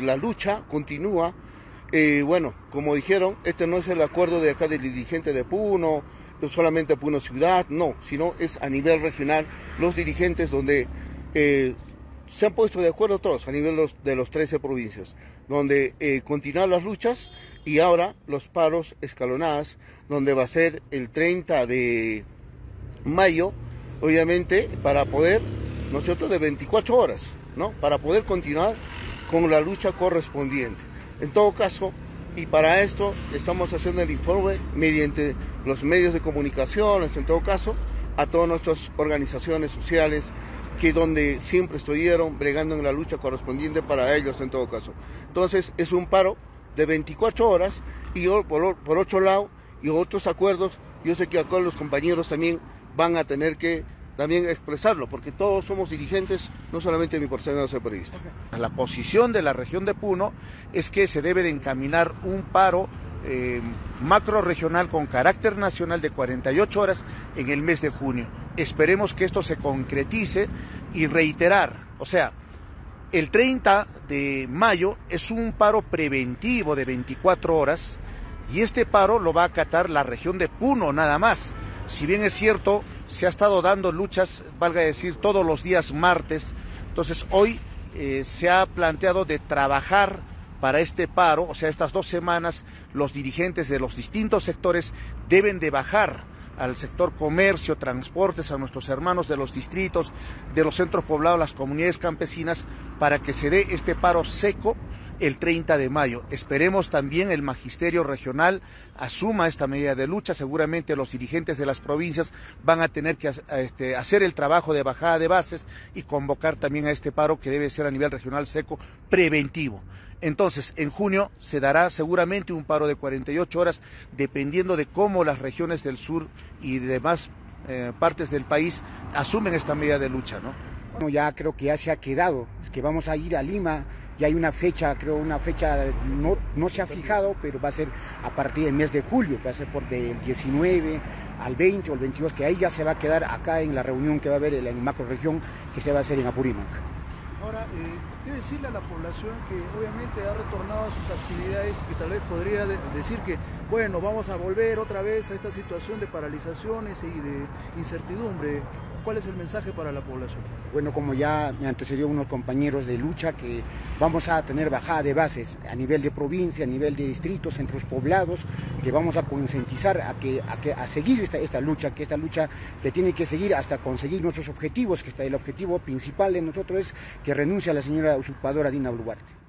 La lucha continúa, bueno, como dijeron, este no es el acuerdo de acá del dirigente de Puno, no solamente Puno Ciudad, no, sino es a nivel regional, los dirigentes donde se han puesto de acuerdo todos, a nivel de los 13 provincias, donde continúan las luchas y ahora los paros escalonadas, donde va a ser el 30 de mayo, obviamente, para poder, ¿no es cierto?, de 24 horas, ¿no?, para poder continuar con la lucha correspondiente. En todo caso, y para esto estamos haciendo el informe mediante los medios de comunicación, en todo caso, a todas nuestras organizaciones sociales, que donde siempre estuvieron bregando en la lucha correspondiente para ellos, en todo caso. Entonces, es un paro de 24 horas, y por otro lado, y otros acuerdos, yo sé que acá los compañeros también van a tener que también expresarlo, porque todos somos dirigentes, no solamente mi porcentaje de ser periodista. La posición de la región de Puno es que se debe de encaminar un paro macro regional con carácter nacional de 48 horas en el mes de junio. Esperemos que esto se concretice y reiterar, o sea, el 30 de mayo es un paro preventivo de 24 horas y este paro lo va a acatar la región de Puno nada más. Si bien es cierto, se ha estado dando luchas, valga decir, todos los días martes, entonces hoy se ha planteado de trabajar para este paro, o sea, estas 2 semanas los dirigentes de los distintos sectores deben de bajar al sector comercio, transportes, a nuestros hermanos de los distritos, de los centros poblados, las comunidades campesinas, para que se dé este paro seco el 30 de mayo. Esperemos también el Magisterio Regional asuma esta medida de lucha. Seguramente los dirigentes de las provincias van a tener que hacer el trabajo de bajada de bases y convocar también a este paro que debe ser a nivel regional seco preventivo. Entonces, en junio se dará seguramente un paro de 48 horas, dependiendo de cómo las regiones del sur y demás partes del país asumen esta medida de lucha, ¿no? Bueno, ya creo que ya se ha quedado, es que vamos a ir a Lima. Y hay una fecha, creo, no se ha fijado, pero va a ser a partir del mes de julio, va a ser por del 19 al 20 o el 22, que ahí ya se va a quedar acá en la reunión que va a haber en la macroregión, que se va a hacer en Apurímac. Ahora, ¿qué decirle a la población que obviamente ha retornado a sus actividades, que tal vez podría decir que, bueno, vamos a volver otra vez a esta situación de paralizaciones y de incertidumbre? ¿Cuál es el mensaje para la población? Bueno, como ya me antecedió unos compañeros de lucha, que vamos a tener bajada de bases a nivel de provincia, a nivel de distritos, centros poblados, que vamos a concientizar a seguir esta lucha que tiene que seguir hasta conseguir nuestros objetivos, que el objetivo principal de nosotros es que renuncie a la señora usurpadora Dina Boluarte.